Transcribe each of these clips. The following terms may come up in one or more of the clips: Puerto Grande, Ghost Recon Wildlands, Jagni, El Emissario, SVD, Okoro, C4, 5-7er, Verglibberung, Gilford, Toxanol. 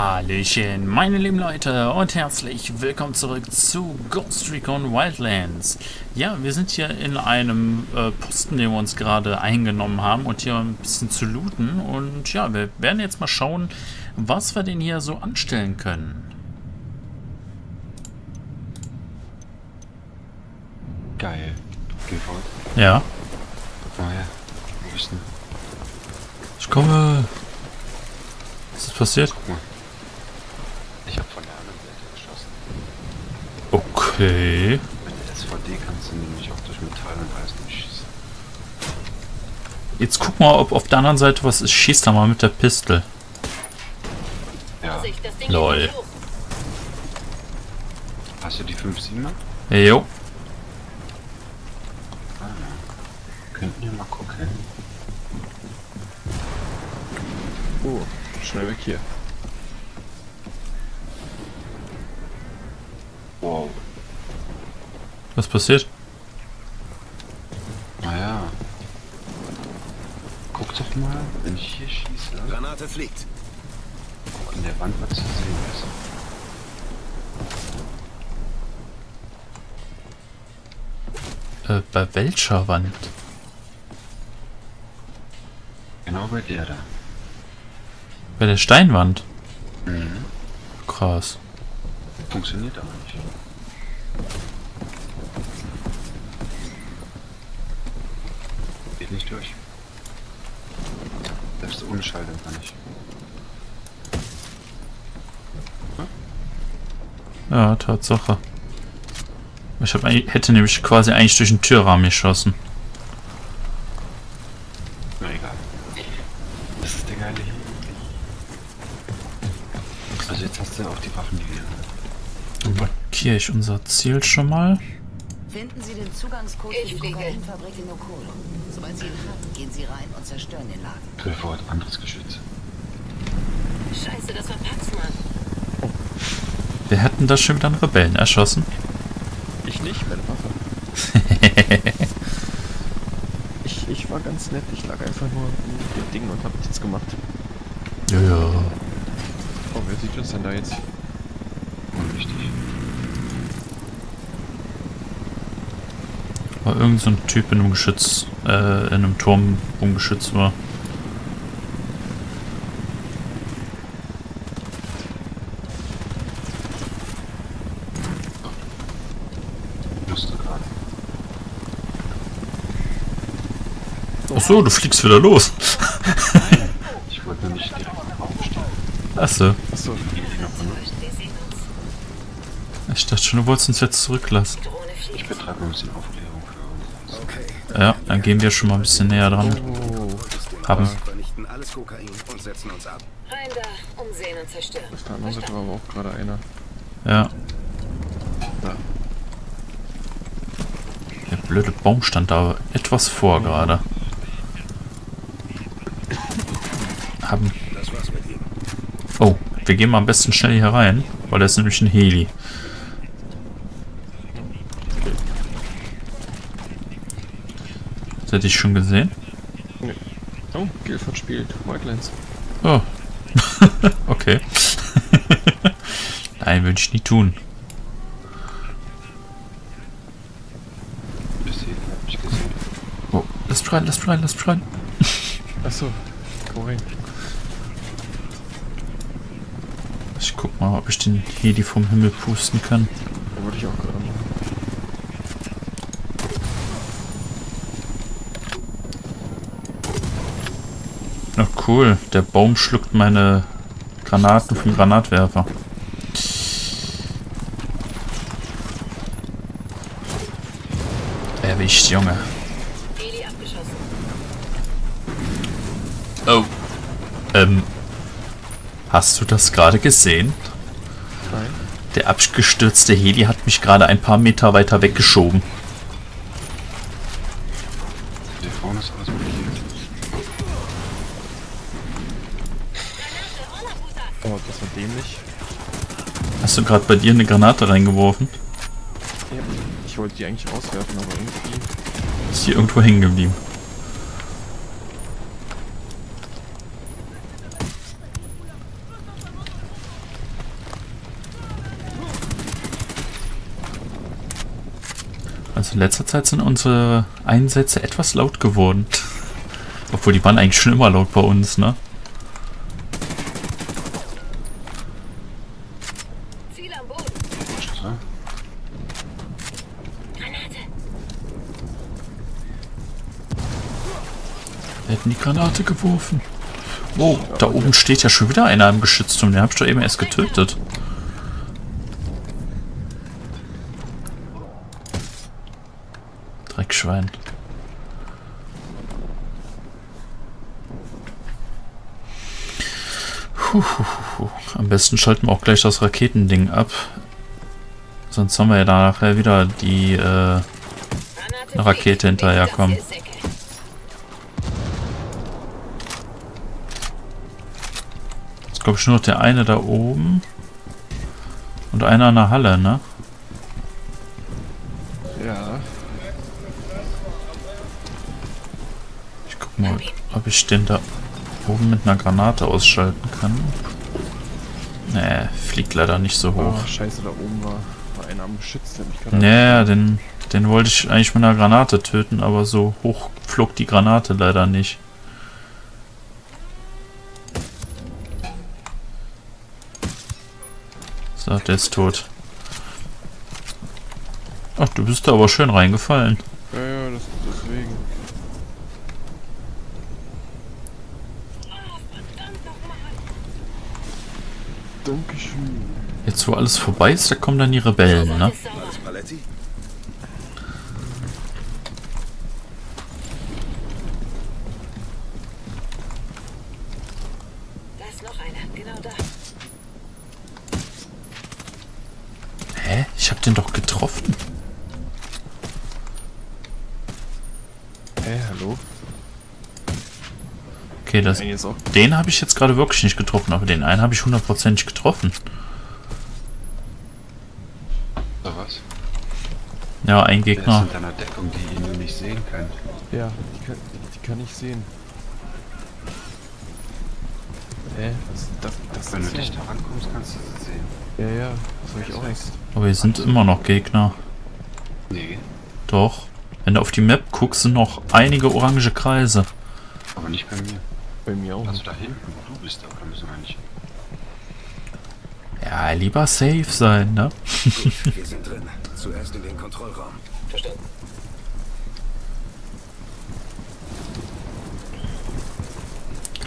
Hallöchen, meine lieben Leute und herzlich willkommen zurück zu Ghost Recon Wildlands. Ja, wir sind hier in einem Posten, den wir uns gerade eingenommen haben und hier ein bisschen zu looten. Und ja, wir werden jetzt mal schauen, was wir denn hier so anstellen können. Geil, Gilford. Ja. Guck mal her, wo bist du? Ich komme. Was ist passiert? Guck mal. Ich hab von der anderen Seite geschossen. Okay. Mit der SVD kannst du nämlich auch durch Metall und Eisen schießen. Jetzt guck mal, ob auf der anderen Seite was ist. Schieß da mal mit der Pistole. Ja. Lol. Hast du die 5-7er? Jo. Ah, könnten wir mal gucken. Oh. Schnell weg hier. Wow. Was passiert? Naja. Guck doch mal, wenn ich hier schieße. Granate fliegt. Guck, an der Wand was zu sehen ist. Bei welcher Wand? Genau bei der da. Bei der Steinwand? Mhm. Krass. Funktioniert aber nicht. Geht nicht durch. Selbst ohne Schalter kann ich. Hm? Ja, Tatsache. Ich hätte nämlich quasi eigentlich durch den Türrahmen geschossen. Na egal. Das ist der geile hier. Also jetzt hast du auch die Waffen, die wir haben. Dann markiere ich unser Ziel schon mal. Finden Sie den Zugangscode für die Kokainfabrik in Okoro. Sobald Sie ihn haben, gehen Sie rein und zerstören den Laden. Gilford, anderes Geschütz. Scheiße, das war Paxmann. Oh. Wir hatten das schon mit einem Rebellen erschossen. Ich nicht, meine Waffe. ich war ganz nett, ich lag einfach nur in dem Ding und hab nichts gemacht. Ja. Oh, wer sieht uns denn da jetzt? Unwichtig. War irgend so ein Typ in einem Geschütz, in einem Turm rumgeschützt war. Lust gerade. Ach so, du fliegst wieder los. Ich wollte nicht direkt. Achso. Achso. Ich dachte schon, du wolltest uns jetzt zurücklassen. Ich betreibe ein bisschen Aufklärung für uns. Okay. Ja, dann gehen wir schon mal ein bisschen näher dran. Oh. Haben. Vernichten alles Kokain und setzen uns ab. Rein da, umsehen und zerstören. Auf der anderen Seite war aber auch gerade einer. Ja. Da. Der blöde Baum stand da etwas vor gerade. Haben. Oh, wir gehen mal am besten schnell hier rein, weil da ist nämlich ein Heli. Das hätte ich schon gesehen. Nee. Oh, Gilford spielt Wildlands. Oh. Okay. Nein, würde ich nie tun. Oh, lass rein, lass rein, lass rein. Achso, komm rein. Ich guck mal, ob ich den Heli vom Himmel pusten kann. Da würde ich auch gerade machen. Na cool, der Baum schluckt meine Granaten vom Granatwerfer. Erwischt, Junge. Heli abgeschossen. Oh. Hast du das gerade gesehen? Nein. Der abgestürzte Heli hat mich gerade ein paar Meter weiter weggeschoben. Hier vorne ist alles blockiert. Oh, das war dämlich. Hast du gerade bei dir eine Granate reingeworfen? Ja, ich wollte die eigentlich auswerfen, aber irgendwie... Ist die irgendwo hängen geblieben. Also in letzter Zeit sind unsere Einsätze etwas laut geworden. Obwohl die waren eigentlich schon immer laut bei uns, ne? Wir hätten die Granate geworfen. Oh, da oben steht ja schon wieder einer im Geschützturm. Den hab ich doch eben erst getötet. Dreckschwein. Am besten schalten wir auch gleich das Raketending ab. Sonst haben wir ja da nachher wieder die eine Rakete hinterherkommen. Jetzt glaube ich nur noch der eine da oben. Und einer an der Halle, ne? Ja. Ich guck mal, ob ich den da oben mit einer Granate ausschalten kann. Nee, fliegt leider nicht so hoch. Oh, scheiße, da oben war einer am Geschütz, der mich gerade... Naja, den wollte ich eigentlich mit einer Granate töten, aber so hoch flog die Granate leider nicht. So, der ist tot. Ach, du bist da aber schön reingefallen. Ja, deswegen. Dankeschön. Jetzt, wo alles vorbei ist, da kommen dann die Rebellen, ne? Da ist noch einer, genau da. Hä? Ich hab den doch getroffen. Hä, hallo? Okay, den habe ich jetzt gerade wirklich nicht getroffen, aber den einen habe ich hundertprozentig getroffen. So was? Ja, ein Gegner. Der ist in einer Deckung, die ich nur nicht sehen kann. Ja, die kann ich sehen. Hä? Das wenn du dich da rankommst, kannst du sie sehen. Ja, das habe ich auch nicht. Aber hier sind immer noch Gegner. Nee. Doch. Wenn du auf die Map guckst, sind noch einige orange Kreise. Aber nicht bei mir. Bei mir auch. Also da hinten, wo du bist, da müssen wir nicht. Ja, lieber safe sein, ne? Gut, wir sind drin. Zuerst in den Kontrollraum. Verstanden.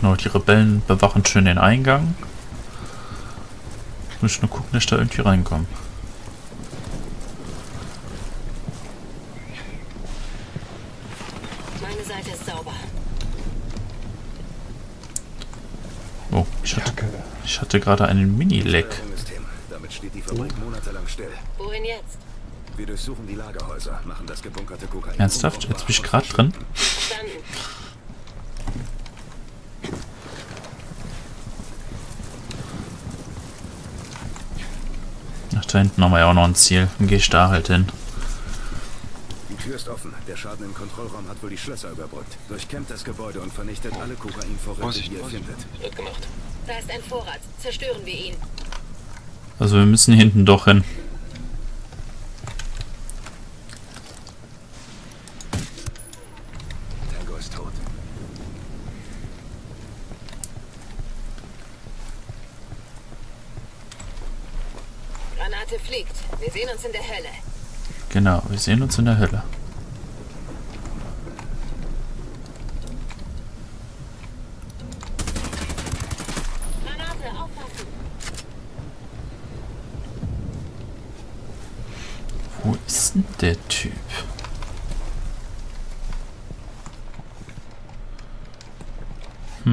Genau, die Rebellen bewachen schön den Eingang. Ich muss nur gucken, dass ich da irgendwie reinkomme. Meine Seite ist sauber. Oh, ich hatte gerade einen Mini-Leck. Damit steht die Fabrik monatelang still. Wohin jetzt? Wir durchsuchen die Lagerhäuser, machen das gebunkerte Kokain. Ernsthaft? Jetzt bin ich gerade drin? Verstanden. Ach, da hinten haben wir ja auch noch ein Ziel. Dann gehe ich da halt hin. Die Tür ist offen. Der Schaden im Kontrollraum hat wohl die Schlösser überbrückt. Durchkämmt das Gebäude und vernichtet alle Kokainvorräte, die ihr findet. Wird gemacht. Da ist ein Vorrat. Zerstören wir ihn. Also wir müssen hinten doch hin. Tango ist tot. Granate fliegt. Wir sehen uns in der Hölle. Genau, wir sehen uns in der Hölle. Granate, aufpassen! Wo ist denn der Typ? Da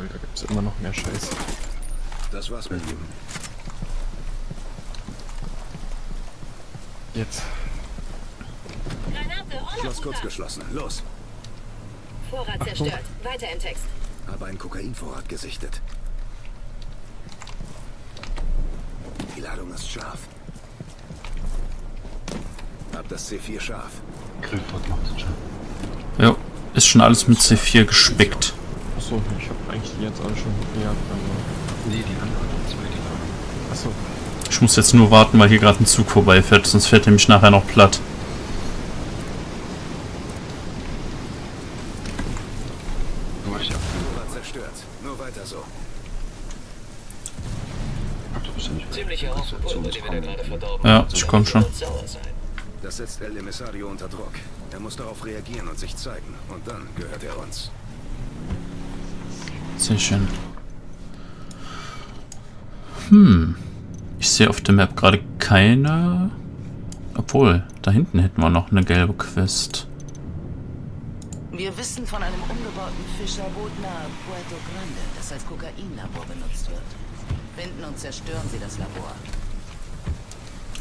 gibt's immer noch mehr Scheiße. Das war's mit ihm. Jetzt. Schloss kurz geschlossen. Los. Vorrat zerstört. Weiter im Text. Habe einen Kokainvorrat gesichtet. Die Ladung ist scharf. Hab das C4 scharf. Gilford macht es scharf. Jo, ist schon alles mit C4 gespickt. Achso, ich hab eigentlich die jetzt alle schon gejagt. Nee, die anderen zwei, die waren. Achso. Ich muss jetzt nur warten, weil hier gerade ein Zug vorbeifährt, sonst fährt er mich nachher noch platt. Ja, ich komm schon. Das setzt El Emissario unter Druck. Er muss darauf reagieren und sich zeigen. Und dann gehört er uns. Sehr schön. Ich sehe auf der Map gerade keine... Obwohl, da hinten hätten wir noch eine gelbe Quest. Wir wissen von einem umgebauten Fischerboot nahe Puerto Grande, das als Kokainlabor benutzt wird. Finden und zerstören Sie das Labor.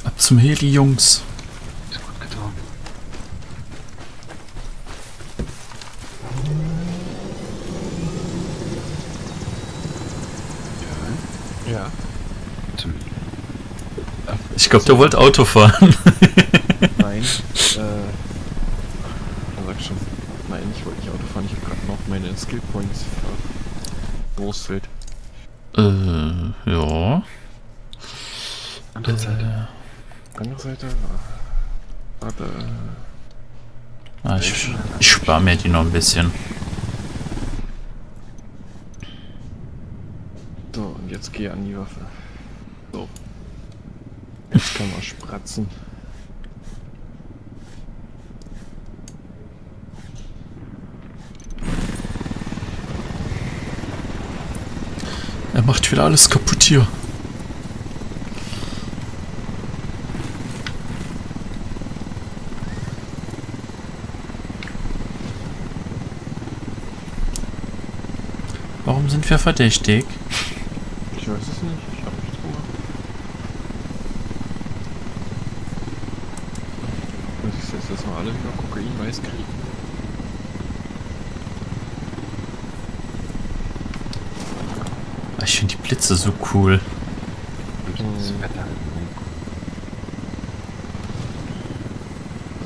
Ab zum Heli, Jungs. Ist gut getan. Ja. Ja. Ich glaube, der wollte Auto fahren. Nein. Sag schon. Nein, ich wollte nicht Auto fahren. Ich habe gerade noch meine Skill Points verwurstelt. Ja. Andere Seite. Andere Seite. Warte. Ah, ich spare mir die noch ein bisschen. So, und jetzt gehe an die Waffe. So. Jetzt kann man spratzen. Er macht wieder alles kaputt hier. Warum sind wir verdächtig? Ich weiß es nicht. Ich hab nichts gemacht. Dass wir alle über Kokain-Weiß kriegen. Ich finde die Blitze so cool. Das Wetter.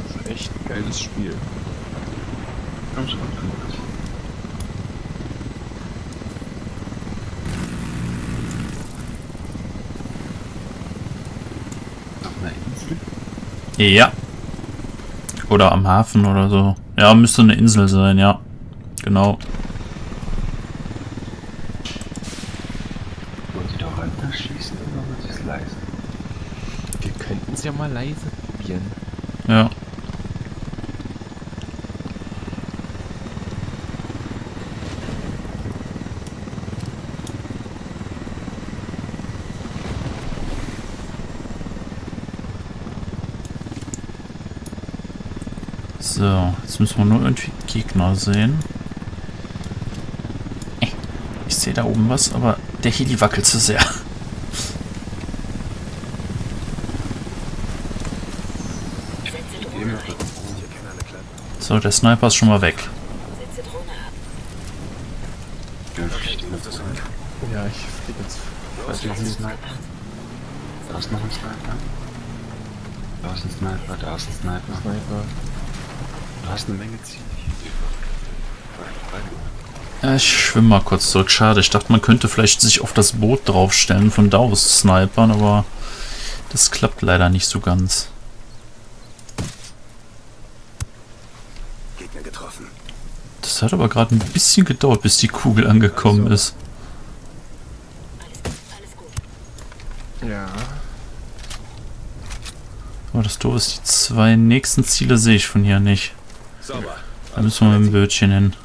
Das ist echt ein geiles Spiel. Komm schon. Auf einer Insel? Ja. Oder am Hafen oder so. Ja, müsste eine Insel sein, ja. Genau. Wollen Sie doch runterschießen oder wollen Sie es leise? Wir könnten es ja mal leise probieren. Ja. So, jetzt müssen wir nur irgendwie Gegner sehen. Ich sehe da oben was, aber der Heli wackelt zu sehr. So, der Sniper ist schon mal weg. Ja, ich flieg jetzt. Da ist noch ein Sniper. Da ist ein Sniper, da ist ein Sniper. Du hast eine Menge Ziele. Ich schwimme mal kurz zurück. Schade, ich dachte, man könnte vielleicht sich auf das Boot draufstellen, von da aus snipern, aber das klappt leider nicht so ganz. Gegner getroffen. Das hat aber gerade ein bisschen gedauert, bis die Kugel angekommen ist. Ja. Aber das Doof ist, die zwei nächsten Ziele sehe ich von hier nicht. Da müssen wir mit dem Bötchen hin.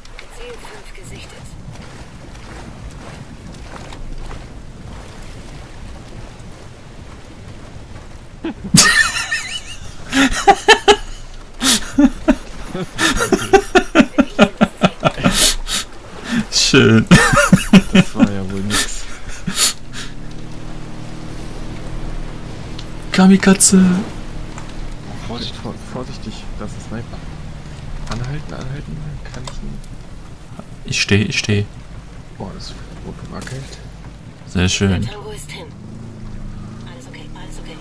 Schön. Das war ja wohl nix. Kamikatze! Vorsicht, vorsichtig, das ist Sniper. Anhalten, kann ich nicht. Ich stehe. Boah, das Boot wackelt. Sehr schön. Alles okay, alles okay.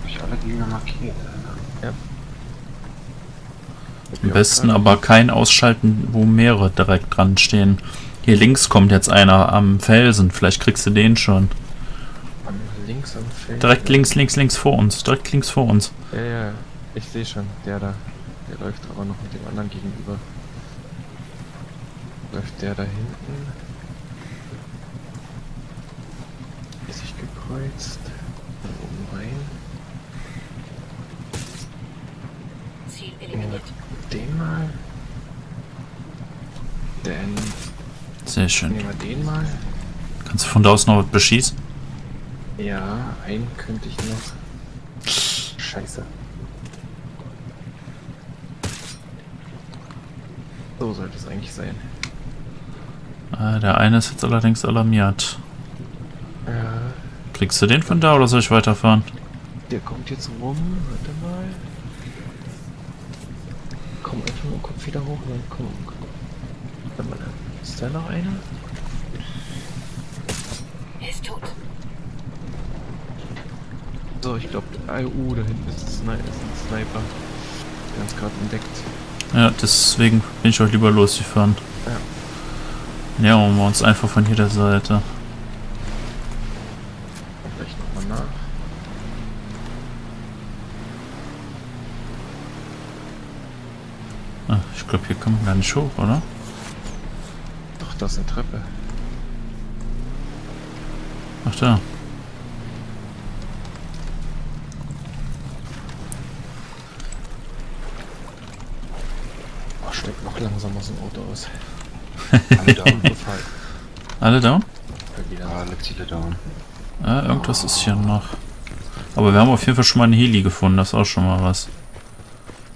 Hab ich alle Gegner markiert. Ja. Am besten aber kein Ausschalten, wo mehrere direkt dran stehen. Hier links kommt jetzt einer am Felsen, vielleicht kriegst du den schon. Links am Felsen? Direkt links vor uns, Ja, ja, ich sehe schon, der da. Der läuft aber noch mit dem anderen gegenüber. Läuft der da hinten? Ist sich gekreuzt. Oben rein. Den mal. Denn. Sehr schön. Nehmen wir den mal. Kannst du von da aus noch was beschießen? Ja, einen könnte ich noch. Scheiße. So sollte es eigentlich sein. Ah, der eine ist jetzt allerdings alarmiert. Kriegst du den von da oder soll ich weiterfahren? Der kommt jetzt rum, warte mal. Komm einfach mal, Kopf wieder hoch und dann komm. Warte mal, ist da noch einer? Er ist tot. So, ich glaube, da hinten ist ein Sniper. Der hat gerade entdeckt. Ja, deswegen bin ich auch lieber losgefahren. Ja. Nähern wir uns einfach von jeder Seite. Vielleicht nochmal nach. Ach, ich glaube, hier kommen wir gar nicht hoch, oder? Doch, da ist eine Treppe. Ach, da. Steigt noch langsam aus dem Auto aus. Alle down? Alle down? Alle Ziele down. Irgendwas ist hier noch. Aber wir haben auf jeden Fall schon mal einen Heli gefunden, das ist auch schon mal was.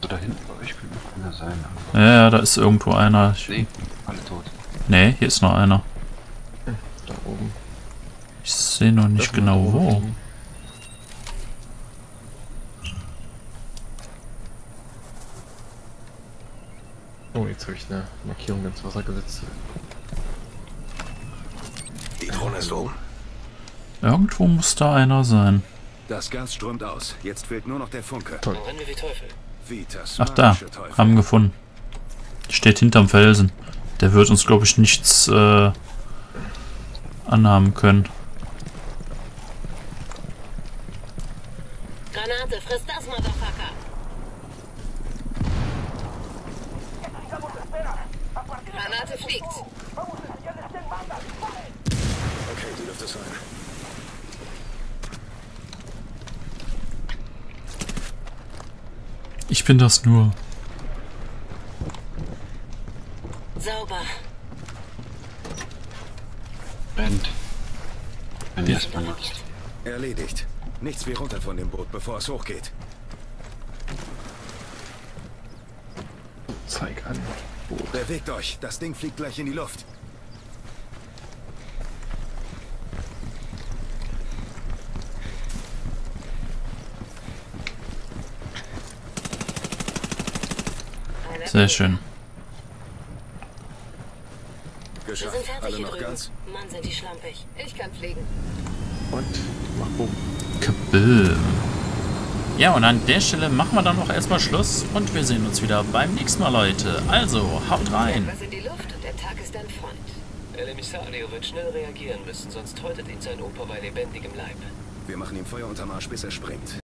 So, da hinten bei euch könnte noch einer sein. Ja, da ist irgendwo einer. Nee, alle tot. Nee, hier ist noch einer. Da oben. Ich sehe noch nicht genau wo. Oh, jetzt habe ich eine Markierung ins Wasser gesetzt. Die Drohne ist oben. Irgendwo muss da einer sein. Das Gas strömt aus. Jetzt fehlt nur noch der Funke. Toll. Ach da, haben gefunden. Steht hinterm Felsen. Der wird uns, glaube ich, nichts anhaben können. Granate, friss das, Motherfucker! Granate fliegt. Okay, die dürfte sein. Ich bin das nur. Sauber. Band. Wenn ihr es benutzt. Erledigt. Nichts wie runter von dem Boot, bevor es hochgeht. Zeig an. Bewegt euch, das Ding fliegt gleich in die Luft. Sehr schön. Geschafft. Wir sind fertig. Alle noch ganz? Mann, sind die schlampig. Ich kann fliegen. Und mach Boom. Kabel. Ja, und an der Stelle machen wir dann auch erstmal Schluss und wir sehen uns wieder beim nächsten Mal, Leute. Also, haut rein! Was in die Luft und der Tag ist ein Freund. El Emissario wird schnell reagieren müssen, sonst häutet ihn sein Opa bei lebendigem Leib. Wir machen ihm Feuer unterm Arsch, bis er springt.